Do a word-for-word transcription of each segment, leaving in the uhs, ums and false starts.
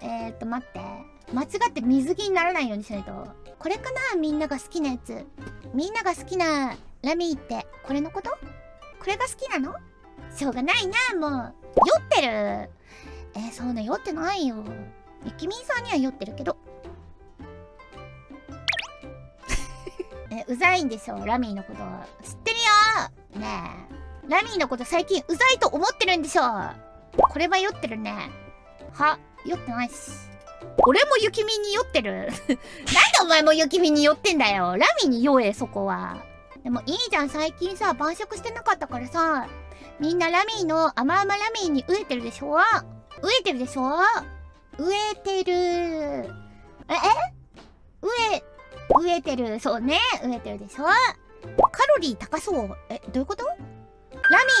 えーっと待って、間違って水着にならないようにしないと。これかな、みんなが好きなやつ。みんなが好きなラミーってこれのこと？これが好きなの？しょうがないな、もう酔ってる。えー、そんな酔ってないよ。ゆきみんさんには酔ってるけど。え、うざいんでしょ、ラミーのこと知ってるよ。ねえ、ラミーのこと最近うざいと思ってるんでしょ。これは酔ってるね。は、酔ってないし。俺もゆきみんに酔ってる。なんでお前もゆきみんに酔ってんだよ。ラミーに酔え、そこは。でもいいじゃん、最近さ、晩酌してなかったからさ、みんなラミーの、甘々ラミーに飢えてるでしょ。飢えてるでしょ。飢えてる。ええ飢え、飢えてる。そうね。飢えてるでしょ。カロリー高そう。え、どういうこと？ラミ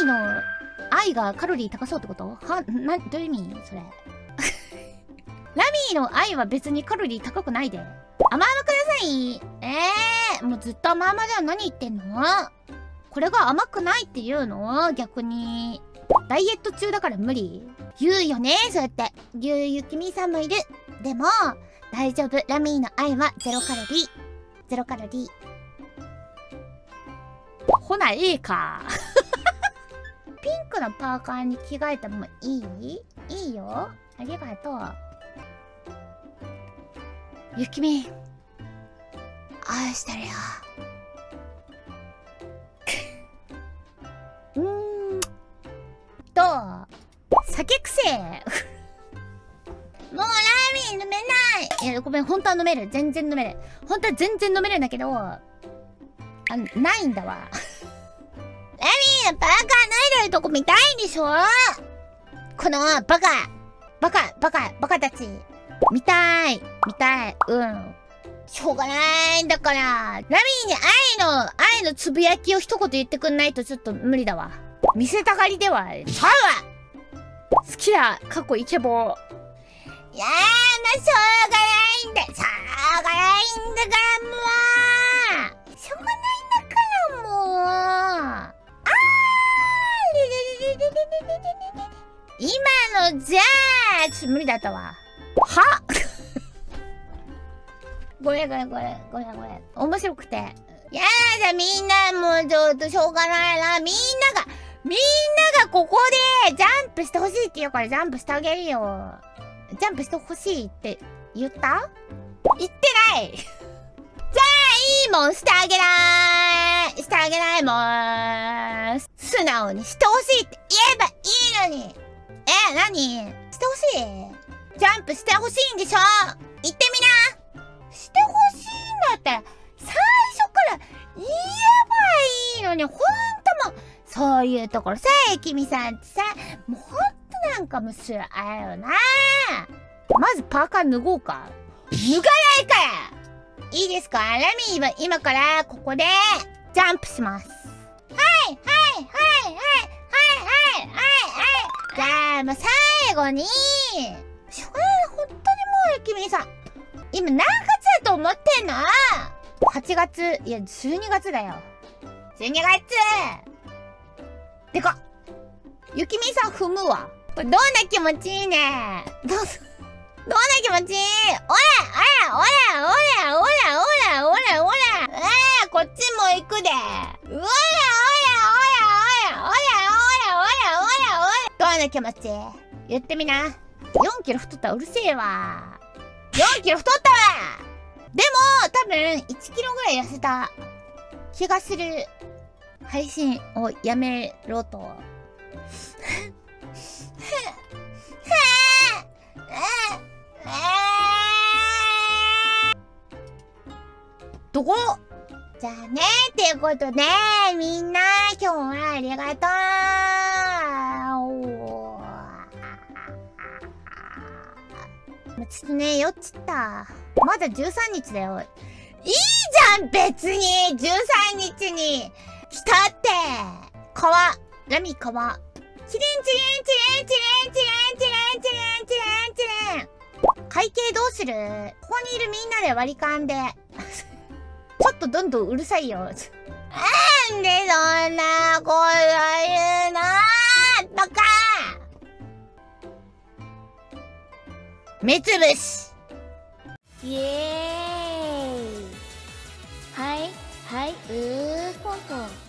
ーの愛がカロリー高そうってこと？は、な、どういう意味それ。ラミーの愛は別にカロリー高くないで。甘々ください。えー、もうずっと甘々じゃん。何言ってんの？これが甘くないって言うの？逆に。ダイエット中だから無理。言うよね、そうやって。言うゆきみさんもいる。でも、大丈夫。ラミーの愛はゼロカロリー。ゼロカロリー。ほな、ええか。ピンクのパーカーに着替えてもいい？いいよ。ありがとう。ゆきみ、愛してるよ。どう？酒くせえ。もうラーメン飲めない。いや、ごめん、本当は飲める。全然飲める。本当は全然飲めるんだけど、あ、ないんだわ。ラーメンのバカ脱いでるとこ見たいでしょ？このバカ、バカ、バカ、バカたち。見たい。見たい。うん。しょうがないんだから、ラミーに愛の、愛のつぶやきを一言言ってくんないとちょっと無理だわ。見せたがりではあるわ。好きだ、過去イケボー。いやー、まあ、しょうがないんだ。しょうがないんだから、もう。しょうがないんだから、もう。あー、今のじゃあ、ちょっと無理だったわ。はごめんごめんごめんごめんごめん。面白くて。やだ、みんな、もうちょっとしょうがないな。みんなが、みんながここでジャンプしてほしいって言うからジャンプしてあげるよ。ジャンプしてほしいって言った？言ってない。じゃあいいもんしてあげなーい。してあげないもん。素直にしてほしいって言えばいいのに。え、何してほしい？ジャンプしてほしいんでしょ？言ってみな。してほしいんだったら最初から言えばいいのに。ほんともうそういうところさ、ゆきみさんってさ、もうほんとなんかむしろあれよな。まずパーカー脱ごうか。脱がないからいいですか？ラミーは今からここでジャンプします。はいはいはいはいはいはいはいはい。じゃあもう最後に、しょうがないな、ほんとにもうゆきみさん。今何月だと思ってんの ?はちがつ、いやじゅうにがつだよ。じゅうにがつ！でかっ、ゆきみさん踏むわ。これどんな気持ちいいね。どうす、どんな気持ちいい。おらおらおらおらおらおらおらおら。え、こっちも行くで。おらおらおらおらおらおらおらおらおら。どんな気持ちいい言ってみな。よんキロ太ったらうるせえわ。よんキロ太ったわ。でも、多分いちキロぐらい痩せた気がする。配信をやめろと。どこ？じゃあね、っていうことで、みんな、今日はありがとう。ちょっとね、酔っちった。まだじゅうさんにちだよ。いいじゃん、別に！ じゅうさんにちに。来たって皮ラミ皮チリンチリンチリンチリンチリンチリンチリンチリンチリン。会計どうする？ここにいるみんなで割り勘で。ちょっとどんどんうるさいよ。なんでそんなこと言うのバカ。目つぶし。イエーイ。はいはい、うーポンポン。